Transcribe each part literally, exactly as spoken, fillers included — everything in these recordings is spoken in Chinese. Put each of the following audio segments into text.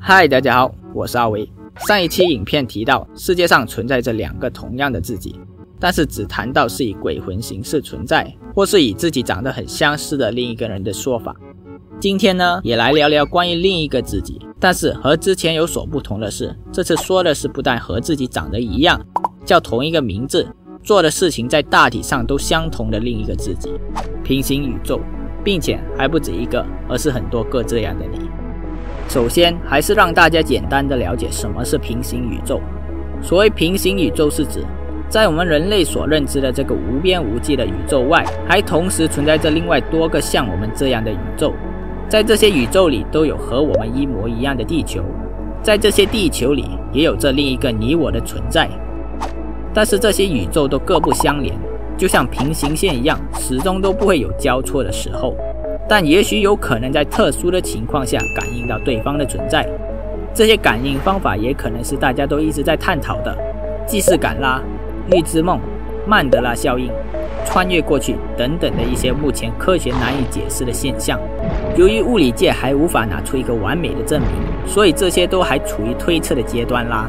嗨，大家好，我是阿维。上一期影片提到，世界上存在着两个同样的自己，但是只谈到是以鬼魂形式存在，或是以自己长得很相似的另一个人的说法。今天呢，也来聊聊关于另一个自己，但是和之前有所不同的是，这次说的是不但和自己长得一样，叫同一个名字，做的事情在大体上都相同的另一个自己，平行宇宙，并且还不止一个，而是很多个这样的你。首先，还是让大家简单的了解什么是平行宇宙。所谓平行宇宙是指，在我们人类所认知的这个无边无际的宇宙外，还同时存在着另外多个像我们这样的宇宙。在这些宇宙里都有和我们一模一样的地球，在这些地球里也有着另一个你我的存在。但是这些宇宙都各不相连，就像平行线一样，始终都不会有交错的时候，但也许有可能在特殊的情况下感应到对方的存在。这些感应方法也可能是大家都一直在探讨的既视感啦、预知梦、曼德拉效应、穿越过去等等的一些目前科学难以解释的现象。由于物理界还无法拿出一个完美的证明，所以这些都还处于推测的阶段啦。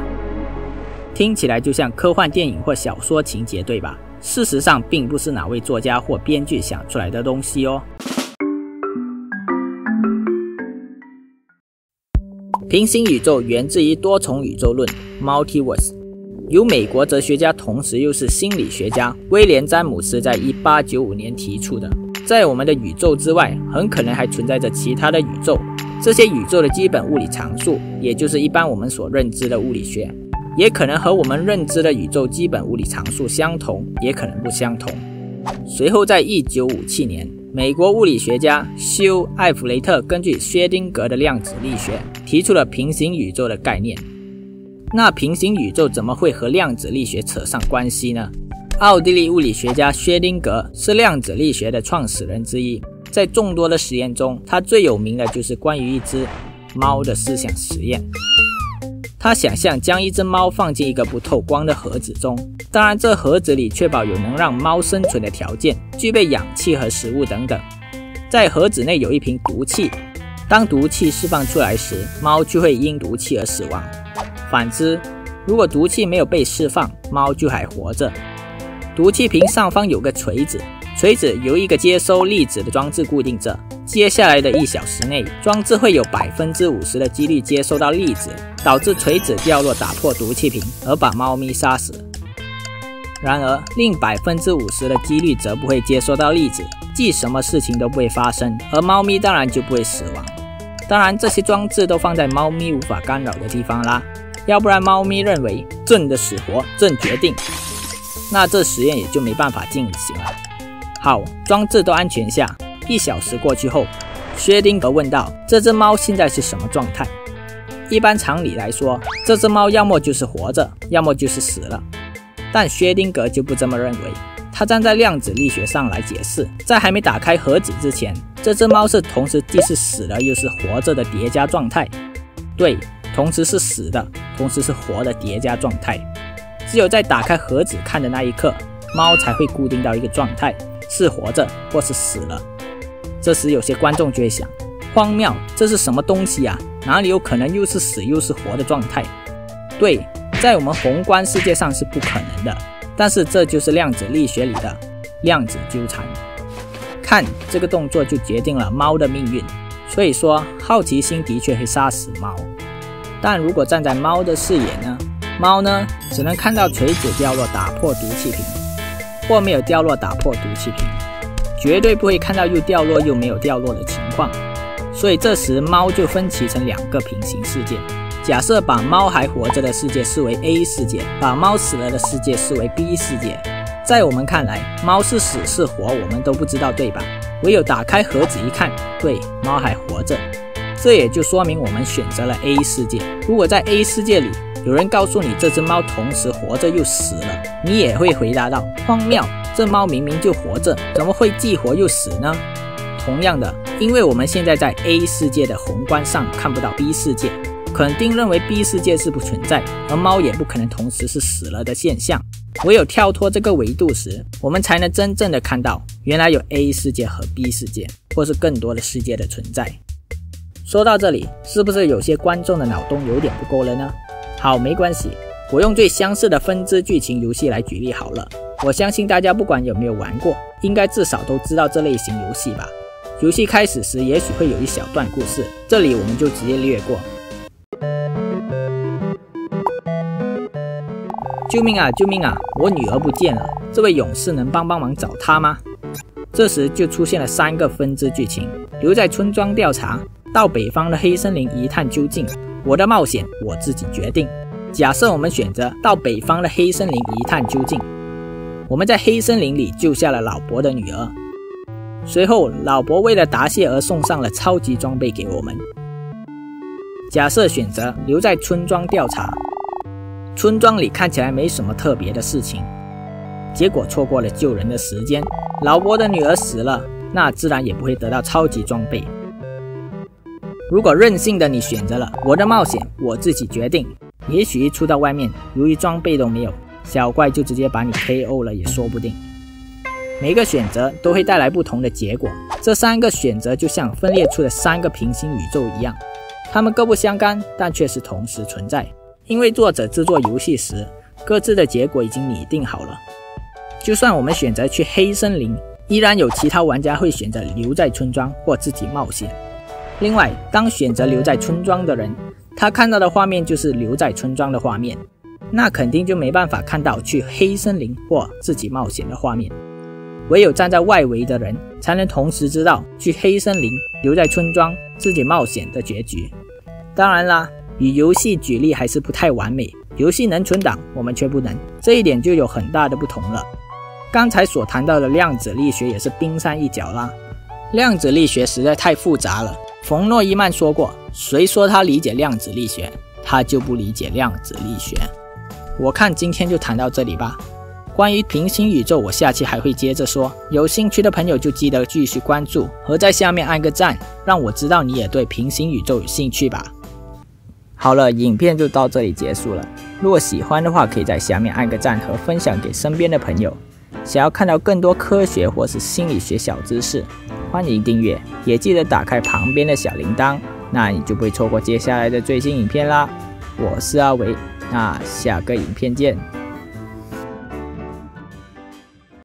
听起来就像科幻电影或小说情节，对吧？事实上并不是哪位作家或编剧想出来的东西哦。平行宇宙源自于多重宇宙论 Multiverse， 由美国哲学家同时又是心理学家威廉詹姆斯在一八九五年提出的。在我们的宇宙之外，很可能还存在着其他的宇宙，这些宇宙的基本物理常数，也就是一般我们所认知的物理学，也可能和我们认知的宇宙基本物理常数相同，也可能不相同。随后在一九五七年，美国物理学家休·艾弗雷特根据薛丁格的量子力学提出了平行宇宙的概念。那平行宇宙怎么会和量子力学扯上关系呢？奥地利物理学家薛丁格是量子力学的创始人之一，在众多的实验中，他最有名的就是关于一只猫的思想实验。他想象将一只猫放进一个不透光的盒子中，当然这盒子里确保有能让猫生存的条件，具备氧气和食物等等。在盒子内有一瓶毒气，当毒气释放出来时，猫就会因毒气而死亡。反之，如果毒气没有被释放，猫就还活着。毒气瓶上方有个锤子，锤子由一个接收粒子的装置固定着，接下来的一小时内，装置会有 百分之五十 的几率接收到粒子，导致锤子掉落打破毒气瓶而把猫咪杀死。然而另 百分之五十 的几率则不会接收到粒子，即什么事情都不会发生，而猫咪当然就不会死亡。当然这些装置都放在猫咪无法干扰的地方啦，要不然猫咪认为朕的死活朕决定，那这实验也就没办法进行了。好，装置都安全下，一小时过去后，薛丁格问道，这只猫现在是什么状态？一般常理来说，这只猫要么就是活着，要么就是死了。但薛丁格就不这么认为，他站在量子力学上来解释，在还没打开盒子之前，这只猫是同时既是死了又是活着的叠加状态。对，同时是死的，同时是活的叠加状态。只有在打开盒子看的那一刻，猫才会固定到一个状态，是活着或是死了。这时有些观众就会想，荒谬，这是什么东西啊？哪里有可能又是死又是活的状态？对，在我们宏观世界上是不可能的，但是这就是量子力学里的量子纠缠。看，这个动作就决定了猫的命运，所以说好奇心的确会杀死猫。但如果站在猫的视野呢？猫呢，只能看到锤子掉落打破毒气瓶，或没有掉落打破毒气瓶，绝对不会看到又掉落又没有掉落的情况。所以这时猫就分歧成两个平行世界，假设把猫还活着的世界视为 A 世界，把猫死了的世界视为 B 世界。在我们看来，猫是死是活我们都不知道，对吧？唯有打开盒子一看，对，猫还活着，这也就说明我们选择了 A 世界。如果在 A 世界里有人告诉你这只猫同时活着又死了，你也会回答到，荒谬，这猫明明就活着，怎么会既活又死呢？同样的，因为我们现在在 A 世界的宏观上看不到 B 世界，肯定认为 B 世界是不存在，而猫也不可能同时是死了的现象。唯有跳脱这个维度时，我们才能真正的看到原来有 A 世界和 B 世界，或是更多的世界的存在。说到这里，是不是有些观众的脑洞有点不够了呢？好，没关系，我用最相似的分支剧情游戏来举例好了。我相信大家不管有没有玩过，应该至少都知道这类型游戏吧。游戏开始时也许会有一小段故事，这里我们就直接略过。救命啊！救命啊！我女儿不见了，这位勇士能帮帮忙找她吗？这时就出现了三个分支剧情：留在村庄调查，到北方的黑森林一探究竟，我的冒险我自己决定。假设我们选择到北方的黑森林一探究竟，我们在黑森林里救下了老伯的女儿。随后，老伯为了答谢而送上了超级装备给我们。假设选择留在村庄调查，村庄里看起来没什么特别的事情，结果错过了救人的时间。老伯的女儿死了，那自然也不会得到超级装备。如果任性的你选择了我的冒险，我自己决定，也许一出到外面，由于装备都没有，小怪就直接把你 K O 了也说不定。每个选择都会带来不同的结果，这三个选择就像分裂出的三个平行宇宙一样，它们各不相干，但却是同时存在。因为作者制作游戏时，各自的结果已经拟定好了。就算我们选择去黑森林，依然有其他玩家会选择留在村庄或自己冒险。另外，当选择留在村庄的人，他看到的画面就是留在村庄的画面，那肯定就没办法看到去黑森林或自己冒险的画面。唯有站在外围的人才能同时知道去黑森林、留在村庄、自己冒险的结局。当然啦，以游戏举例还是不太完美，游戏能存档，我们却不能，这一点就有很大的不同了。刚才所谈到的量子力学也是冰山一角啦，量子力学实在太复杂了。冯诺依曼说过，谁说他理解量子力学，他就不理解量子力学。我看今天就谈到这里吧。关于平行宇宙，我下期还会接着说，有兴趣的朋友就记得继续关注和在下面按个赞，让我知道你也对平行宇宙有兴趣吧。好了，影片就到这里结束了，如果喜欢的话可以在下面按个赞和分享给身边的朋友。想要看到更多科学或是心理学小知识，欢迎订阅，也记得打开旁边的小铃铛，那你就不会错过接下来的最新影片啦。我是阿维，那下个影片见。